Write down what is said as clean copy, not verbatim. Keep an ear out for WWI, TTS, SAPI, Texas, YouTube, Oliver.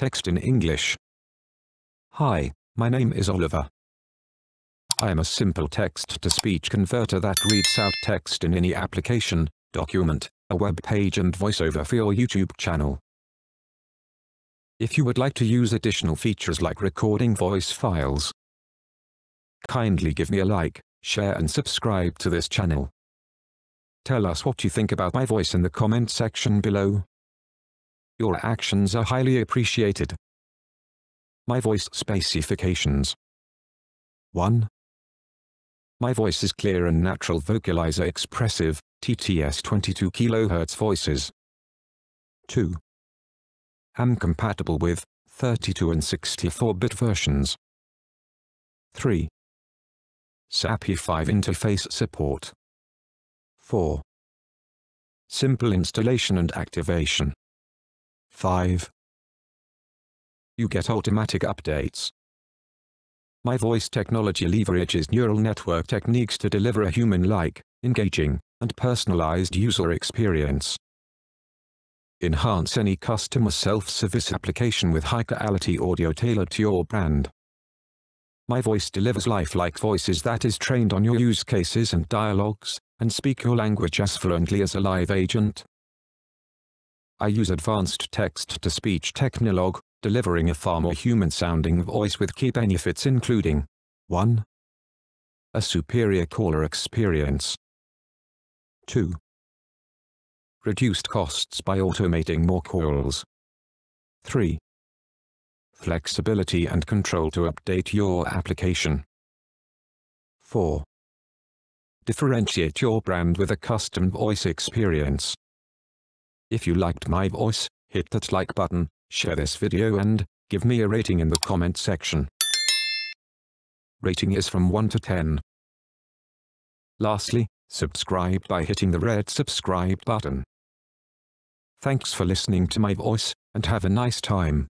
Text in English. Hi, my name is Oliver. I am a simple text-to-speech converter that reads out text in any application, document, a web page and voiceover for your YouTube channel. If you would like to use additional features like recording voice files, kindly give me a like, share and subscribe to this channel. Tell us what you think about my voice in the comment section below. Your actions are highly appreciated. My voice specifications. 1. My voice is clear and natural vocalizer expressive, TTS 22 kHz voices. 2. I'm compatible with 32 and 64-bit versions. 3. SAPI 5 interface support. 4. Simple installation and activation. 5. You get automatic updates. My voice technology leverages neural network techniques to deliver a human-like, engaging, and personalized user experience. Enhance any customer self-service application with high-quality audio tailored to your brand. My voice delivers lifelike voices that is trained on your use cases and dialogues, and speak your language as fluently as a live agent. I use advanced text-to-speech technology, delivering a far more human-sounding voice with key benefits including 1. A superior caller experience. 2. Reduced costs by automating more calls. 3. Flexibility and control to update your application. 4. Differentiate your brand with a custom voice experience. If you liked my voice, hit that like button, share this video and give me a rating in the comment section. Rating is from 1 to 10. Lastly, subscribe by hitting the red subscribe button. Thanks for listening to my voice, and have a nice time.